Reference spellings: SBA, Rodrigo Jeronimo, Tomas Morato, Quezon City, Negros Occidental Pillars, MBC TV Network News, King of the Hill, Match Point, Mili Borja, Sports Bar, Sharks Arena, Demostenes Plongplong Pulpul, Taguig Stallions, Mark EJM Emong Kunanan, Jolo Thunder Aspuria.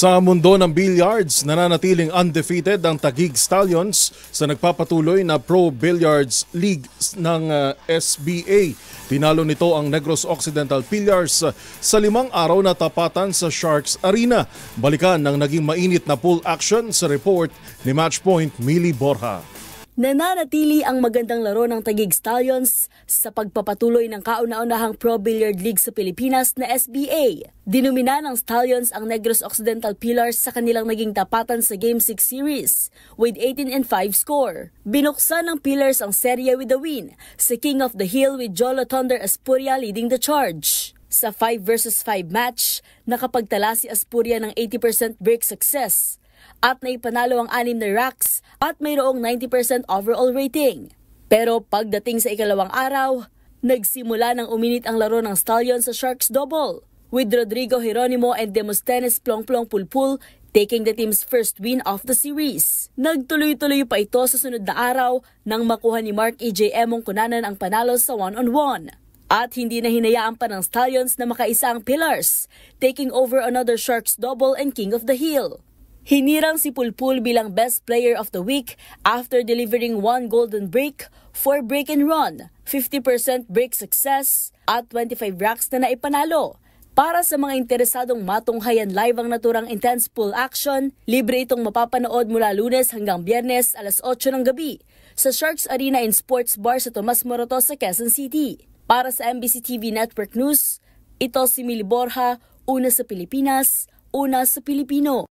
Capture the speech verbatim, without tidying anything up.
Sa mundo ng billiards, nananatiling undefeated ang Taguig Stallions sa nagpapatuloy na Pro Billiards League ng uh, S B A. Tinalo nito ang Negros Occidental Pillars uh, sa limang araw na tapatan sa Sharks Arena. Balikan ng naging mainit na pool action sa report ni Match Point, Mili Borja. Nananatili ang magandang laro ng Taguig Stallions sa pagpapatuloy ng kauna-unahang Pro Billiard League sa Pilipinas na S B A. Dinumina ng Stallions ang Negros Occidental Pillars sa kanilang naging tapatan sa Game six series with eighteen and five score. Binuksan ng Pillars ang serye with a win sa King of the Hill with Jolo Thunder Aspuria leading the charge. Sa five versus five match, nakapagtala si Aspuria ng eighty percent break success at naipanalo ang anim na racks at mayroong ninety percent overall rating. Pero pagdating sa ikalawang araw, nagsimula ng uminit ang laro ng Stallions sa Sharks Double, with Rodrigo Jeronimo and Demostenes Plongplong Pulpul taking the team's first win of the series. Nagtuloy-tuloy pa ito sa sunod na araw nang makuha ni Mark E J M Emong Kunanan ang panalo sa one-on-one. At hindi na hinayaan pa ng Stallions na makaisa ang Pillars, taking over another Sharks Double and King of the Hill. Hinirang si Pulpul bilang Best Player of the Week after delivering one golden break, four break and run, fifty percent break success at twenty-five racks na naipanalo. Para sa mga interesadong matunghayan live ang naturang intense pool action, libre itong mapapanood mula Lunes hanggang Biyernes alas otso ng gabi sa Sharks Arena in Sports Bar sa Tomas Morato sa Quezon City. Para sa M B C T V Network News, ito si Mili Borja, una sa Pilipinas, una sa Pilipino.